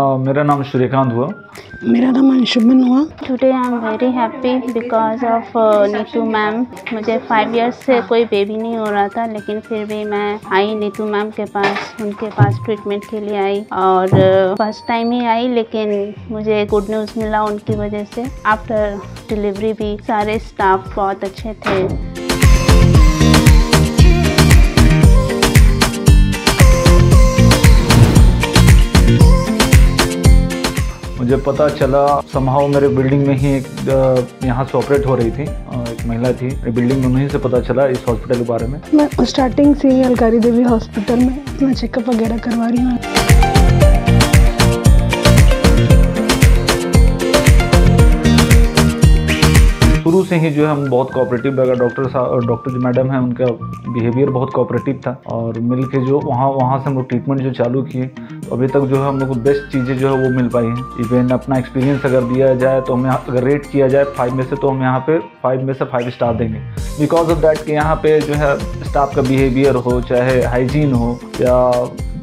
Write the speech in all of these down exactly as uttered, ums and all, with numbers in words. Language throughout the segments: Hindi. Uh, मेरा नाम श्रीकांत हुआ। मेरा नाम अंशुमन हुआ। Today I am very happy because of Neetu ma'am. मुझे फाइव इयर्स से कोई बेबी नहीं हो रहा था, लेकिन फिर भी मैं आई नीतू मैम के पास, उनके पास ट्रीटमेंट के लिए आई और फर्स्ट टाइम ही आई, लेकिन मुझे गुड न्यूज़ मिला उनकी वजह से। आफ्टर डिलीवरी भी सारे स्टाफ बहुत अच्छे थे। मुझे पता चला समहाउ मेरे बिल्डिंग में ही एक यहाँ से ऑपरेट हो रही थी, एक महिला थी बिल्डिंग में, उन्हीं से पता चला इस हॉस्पिटल के बारे में। मैं स्टार्टिंग से ही अलकारी देवी हॉस्पिटल में अपना चेकअप वगैरह करवा रही हूँ। शुरू से ही जो है हम बहुत कोऑपरेटिव लगा। डॉक्टर साहब, डॉक्टर जो मैडम है, उनका बिहेवियर बहुत कोऑपरेटिव था और मिल के जो वहाँ वहाँ से हम लोग ट्रीटमेंट जो चालू किए, अभी तक जो है हम लोग को बेस्ट चीज़ें जो है वो मिल पाई हैं। इवन अपना एक्सपीरियंस अगर दिया जाए तो हमें, अगर रेट किया जाए फाइव में से, तो हम यहाँ पे फाइव में से फाइव स्टार देंगे बिकॉज ऑफ दैट कि यहाँ पे जो है स्टाफ का बिहेवियर हो, चाहे हाइजीन हो या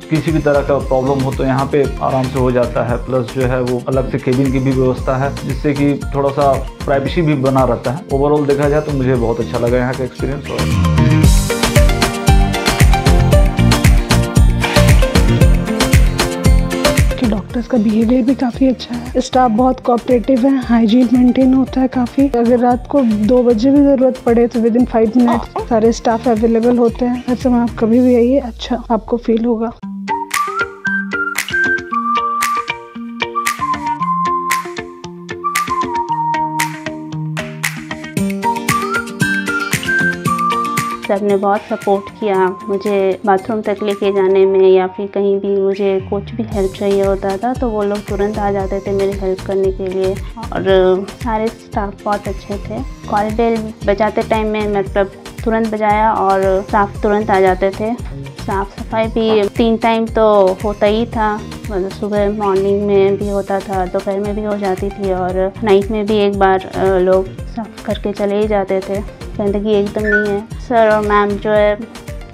किसी भी तरह का प्रॉब्लम हो तो यहाँ पे आराम से हो जाता है। प्लस जो है वो अलग से केबिन की भी व्यवस्था है, जिससे कि थोड़ा सा प्राइवेसी भी बना रहता है। ओवरऑल देखा जाए तो मुझे बहुत अच्छा लगा यहाँ का एक्सपीरियंस। और डॉक्टर्स का बिहेवियर भी काफ़ी अच्छा है, स्टाफ बहुत कोऑपरेटिव है, हाइजीन मेंटेन होता है काफ़ी। अगर रात को दो बजे भी ज़रूरत पड़े तो विद इन फाइव मिनट सारे स्टाफ अवेलेबल होते हैं। हर समय आप कभी भी आइए, अच्छा आपको फील होगा। सब ने बहुत सपोर्ट किया मुझे, बाथरूम तक लेके जाने में या फिर कहीं भी मुझे कुछ भी हेल्प चाहिए होता था तो वो लोग तुरंत आ जाते थे मेरी हेल्प करने के लिए। और सारे स्टाफ बहुत अच्छे थे। कॉल बेल बजाते टाइम में मतलब तुरंत बजाया और स्टाफ तुरंत आ जाते थे। साफ सफाई भी तीन टाइम तो होता ही था, मतलब सुबह मॉर्निंग में भी होता था, दोपहर में भी हो जाती थी और नाइट में भी एक बार लोग साफ करके चले ही जाते थे। गंदगी एकदम नहीं है। सर और मैम जो है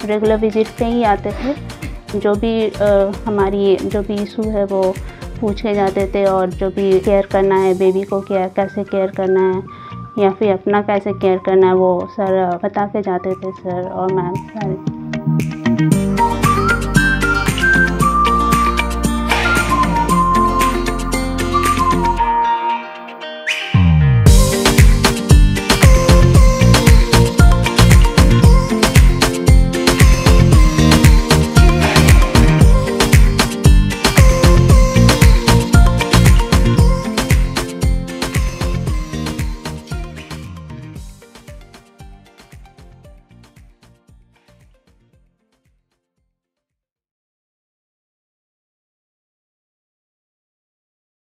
रेगुलर विजिट पे ही आते थे, जो भी आ, हमारी जो भी इशू है वो पूछे जाते थे और जो भी केयर करना है बेबी को, केयर कैसे केयर करना है या फिर अपना कैसे केयर करना है वो सर बता के जाते थे, सर और मैम सारे।